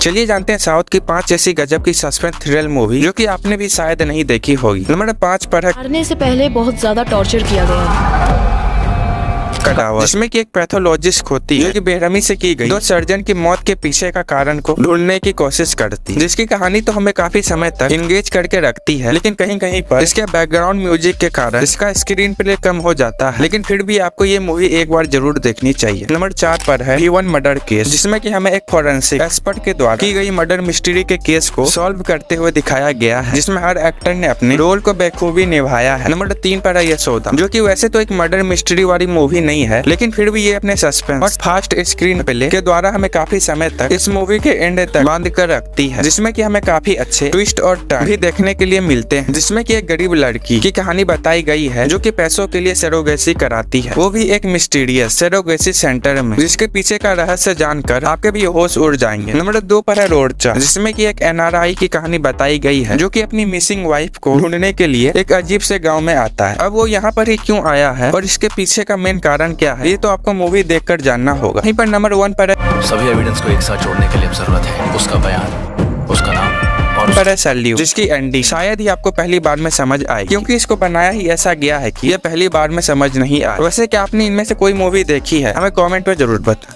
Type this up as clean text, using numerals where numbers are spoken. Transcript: चलिए जानते हैं साउथ की 5 जैसी गजब की सस्पेंस थ्रिल मूवी जो कि आपने भी शायद नहीं देखी होगी। नंबर 5 पर है मरने से पहले बहुत ज्यादा टॉर्चर किया गया, जिसमें कि एक पैथोलॉजिस्ट खोती है जो बेरहमी से की गई 2 सर्जन की मौत के पीछे का कारण को ढूंढने की कोशिश करती, जिसकी कहानी तो हमें काफी समय तक इंगेज करके रखती है, लेकिन कहीं कहीं पर इसके बैकग्राउंड म्यूजिक के कारण इसका स्क्रीन प्ले कम हो जाता है, लेकिन फिर भी आपको ये मूवी एक बार जरूर देखनी चाहिए। नंबर 4 पर है वन मर्डर केस, जिसमें कि हमें एक फोरेंसिक एक्सपर्ट के द्वारा की गई मर्डर मिस्ट्री के केस को सॉल्व करते हुए दिखाया गया है, जिसमें हर एक्टर ने अपने रोल को बखूबी निभाया है। नंबर 3 पर है यशोदा, जो कि वैसे तो एक मर्डर मिस्ट्री वाली मूवी नहीं है, लेकिन फिर भी ये अपने सस्पेंस और फास्ट स्क्रीन प्ले के द्वारा हमें काफी समय तक इस मूवी के एंड तक बांध कर रखती है, जिसमें कि हमें काफी अच्छे ट्विस्ट और टर्न भी देखने के लिए मिलते हैं, जिसमें कि एक गरीब लड़की की कहानी बताई गई है जो कि पैसों के लिए सरोगेसी कराती है, वो भी एक मिस्टीरियस सरोगेसी सेंटर में, जिसके पीछे का रहस्य जानकर आपके भी होश उड़ जाएंगे। नंबर 2 पर है रोडचा, जिसमें की एक NRI की कहानी बताई गई है जो की अपनी मिसिंग वाइफ को ढूंढने के लिए एक अजीब से गाँव में आता है। अब वो यहाँ पर ही क्यों आया है और इसके पीछे का मेन कारण क्या है, ये तो आपको मूवी देखकर जानना होगा। यहीं पर नंबर 1 पर है सभी एविडेंस को एक साथ जोड़ने के लिए जरूरत है उसका बयान, उसका नाम पर है सल्यू, जिसकी एंडिंग शायद ही आपको पहली बार में समझ आए, क्योंकि इसको बनाया ही ऐसा गया है कि यह पहली बार में समझ नहीं आए। वैसे क्या आपने इनमें से कोई मूवी देखी है, हमें कमेंट में जरूर बताएं।